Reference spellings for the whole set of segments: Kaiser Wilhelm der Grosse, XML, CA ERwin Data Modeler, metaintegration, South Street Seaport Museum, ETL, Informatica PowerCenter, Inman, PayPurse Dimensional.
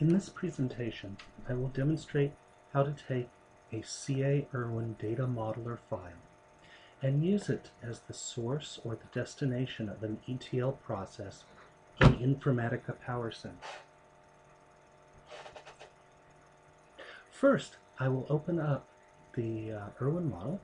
In this presentation, I will demonstrate how to take a CA ERwin Data Modeler file and use it as the source or the destination of an ETL process in Informatica PowerCenter. First, I will open up the ERwin model.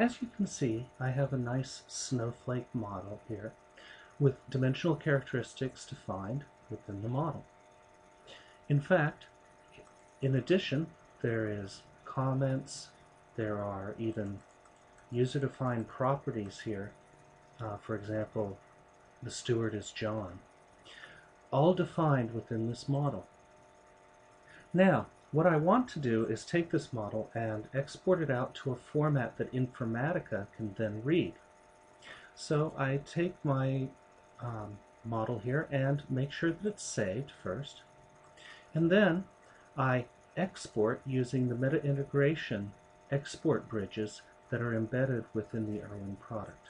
As you can see, I have a nice snowflake model here with dimensional characteristics defined within the model. In fact, in addition, there is comments, there are even user-defined properties here. For example, the steward is John, all defined within this model. Now, what I want to do is take this model and export it out to a format that Informatica can then read. So I take my model here and make sure that it's saved first, and then I export using the metaintegration export bridges that are embedded within the ERwin product.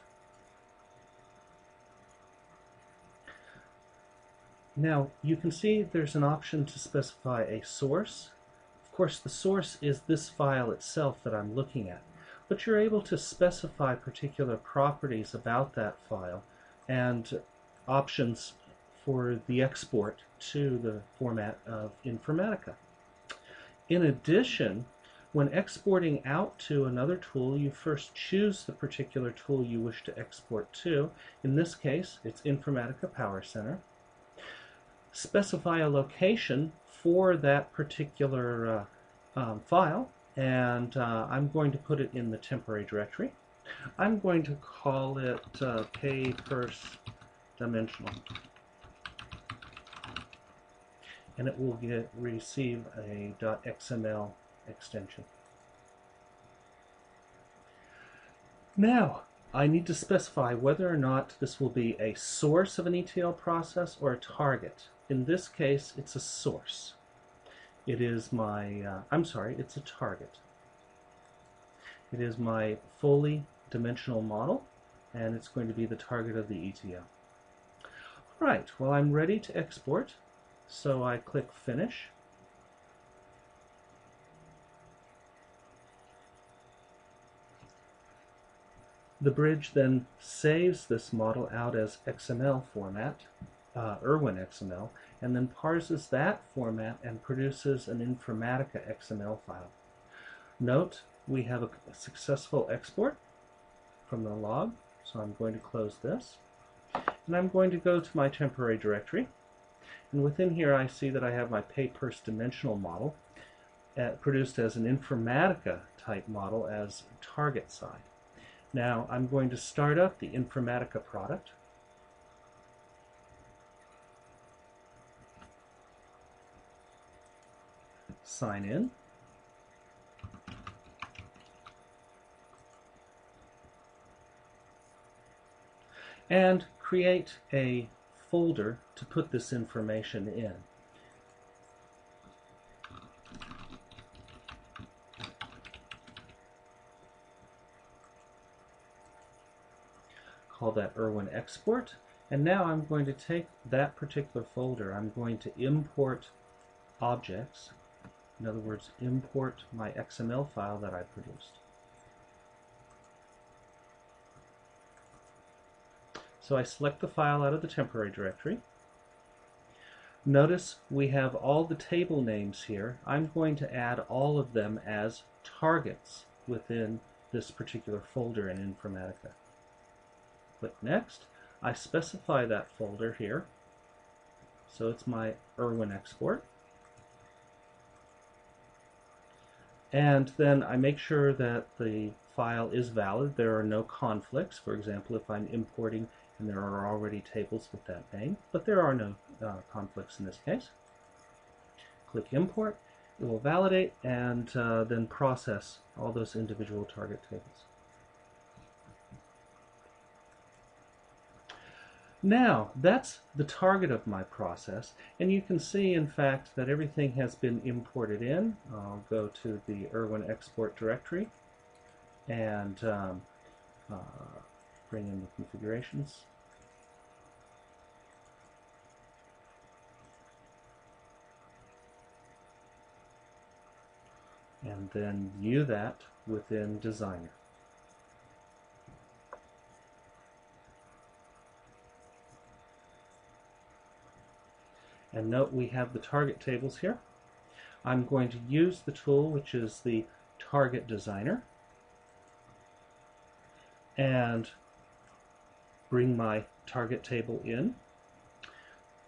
Now you can see there's an option to specify a source. Of course, the source is this file itself that I'm looking at, but you're able to specify particular properties about that file and options for the export to the format of Informatica. In addition, when exporting out to another tool, you first choose the particular tool you wish to export to. In this case, it's Informatica PowerCenter. Specify a location for that particular file, and I'm going to put it in the temporary directory. I'm going to call it PayPurse Dimensional, and it will receive a .xml extension. Now I need to specify whether or not this will be a source of an ETL process or a target. In this case, it's a source. It is my, it's a target. It is my fully dimensional model, and it's going to be the target of the ETL. All right, well, I'm ready to export, so I click Finish. The bridge then saves this model out as XML format, ERwin XML, and then parses that format and produces an Informatica XML file. Note, we have a successful export from the log, so I'm going to close this. And I'm going to go to my temporary directory. And within here I see that I have my PayPurse dimensional model produced as an Informatica type model as target side. Now I'm going to start up the Informatica product. Sign in. And create a folder to put this information in. Call that ERwin export, and now I'm going to take that particular folder. I'm going to import objects, in other words, import my XML file that I produced. So I select the file out of the temporary directory. Notice we have all the table names here. I'm going to add all of them as targets within this particular folder in Informatica. Click Next. I specify that folder here, so it's my ERwin export, and then I make sure that the file is valid. There are no conflicts. For example, if I'm importing and there are already tables with that name, but there are no conflicts in this case. Click Import. It will validate and then process all those individual target tables. Now, that's the target of my process, and you can see, in fact, that everything has been imported in. I'll go to the ERwin export directory, and bring in the configurations. And then view that within Designer. And note we have the target tables here. I'm going to use the tool which is the Target Designer and bring my target table in.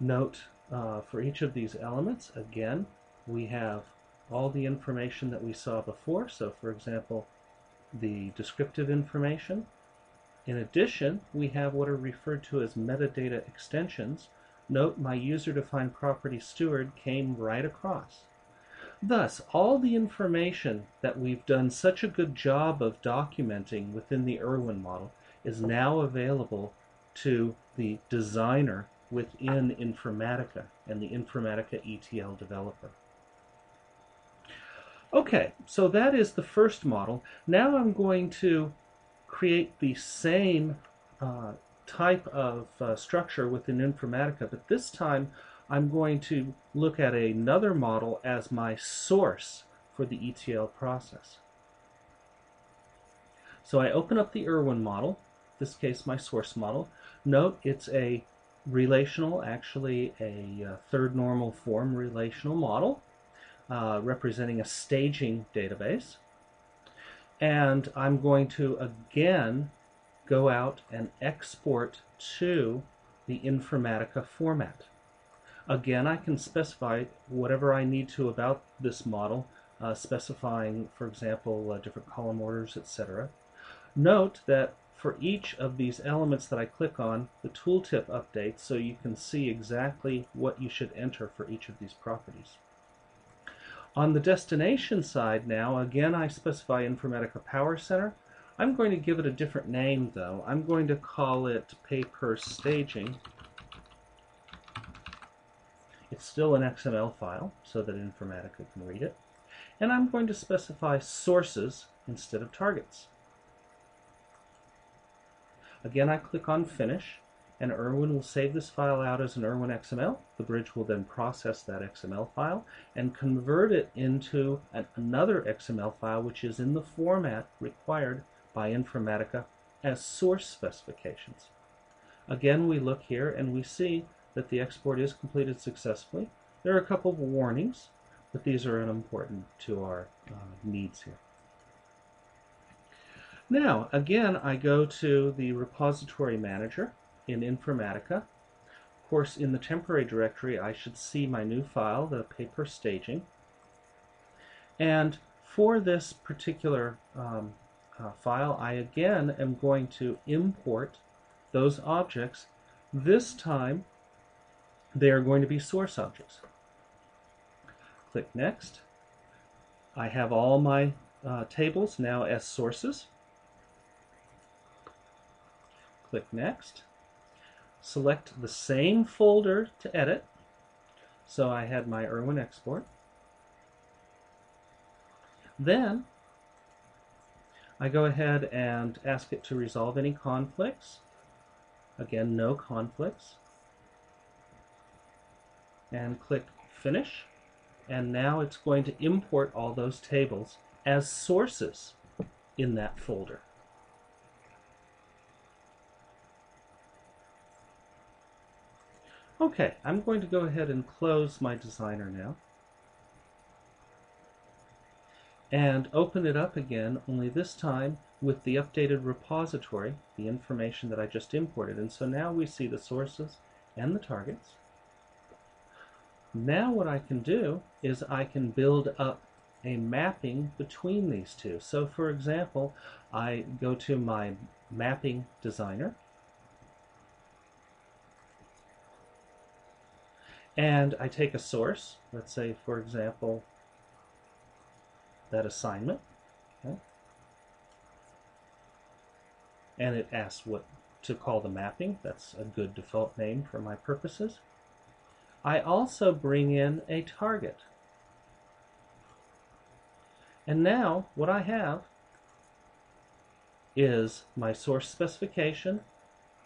Note for each of these elements, again, we have all the information that we saw before. So for example, the descriptive information. In addition, we have what are referred to as metadata extensions. Note my user-defined property steward came right across. Thus, all the information that we've done such a good job of documenting within the ERwin model is now available to the designer within Informatica and the Informatica ETL developer. Okay, so that is the first model. Now I'm going to create the same type of structure within Informatica, but this time I'm going to look at another model as my source for the ETL process. So I open up the ERwin model, in this case my source model. Note it's a relational, actually a third normal form relational model. Representing a staging database, and I'm going to again go out and export to the Informatica format. Again, I can specify whatever I need to about this model, specifying, for example, different column orders, etc. Note that for each of these elements that I click on, the tooltip updates so you can see exactly what you should enter for each of these properties. On the destination side now, again, I specify Informatica PowerCenter. I'm going to give it a different name, though. I'm going to call it PayPurse Staging. It's still an XML file so that Informatica can read it. And I'm going to specify sources instead of targets. Again, I click on Finish, and ERwin will save this file out as an ERwin XML. The bridge will then process that XML file and convert it into another XML file which is in the format required by Informatica as source specifications. Again, we look here and we see that the export is completed successfully. There are a couple of warnings, but these are unimportant to our needs here. Now, again, I go to the repository manager in Informatica. Of course, in the temporary directory, I should see my new file, the PayPurse Staging. And for this particular file, I again am going to import those objects. This time, they are going to be source objects. Click Next. I have all my tables now as sources. Click Next. Select the same folder to edit. So I had my ERwin export. Then I go ahead and ask it to resolve any conflicts. Again, no conflicts. And click Finish. And now it's going to import all those tables as sources in that folder. Okay, I'm going to go ahead and close my designer now and open it up again, only this time with the updated repository, the information that I just imported. And so now we see the sources and the targets. Now what I can do is I can build up a mapping between these two. So for example, I go to my mapping designer, and I take a source, let's say for example that assignment, okay, and it asks what to call the mapping. That's a good default name for my purposes. I also bring in a target, and now what I have is my source specification,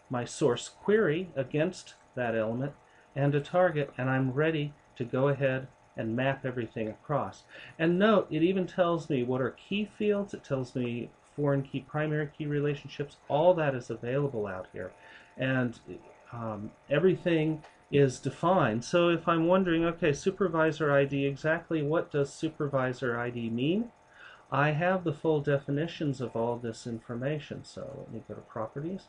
my source query against that element, and a target, and I'm ready to go ahead and map everything across. And note, it even tells me what are key fields, it tells me foreign key, primary key relationships, all that is available out here. And everything is defined. So if I'm wondering, okay, supervisor ID, exactly what does supervisor ID mean? I have the full definitions of all this information. So let me go to Properties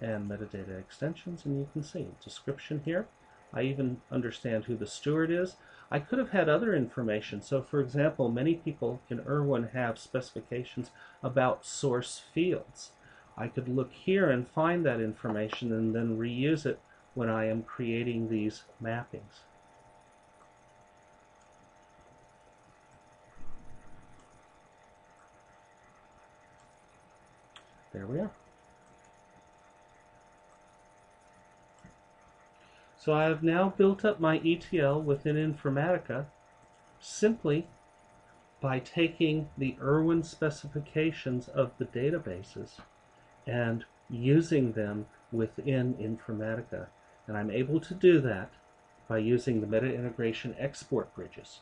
and Metadata Extensions, and you can see description here. I even understand who the steward is. I could have had other information. So for example, many people in ERwin have specifications about source fields. I could look here and find that information and then reuse it when I am creating these mappings. There we are. So I have now built up my ETL within Informatica simply by taking the ERwin specifications of the databases and using them within Informatica. And I'm able to do that by using the meta-integration export bridges.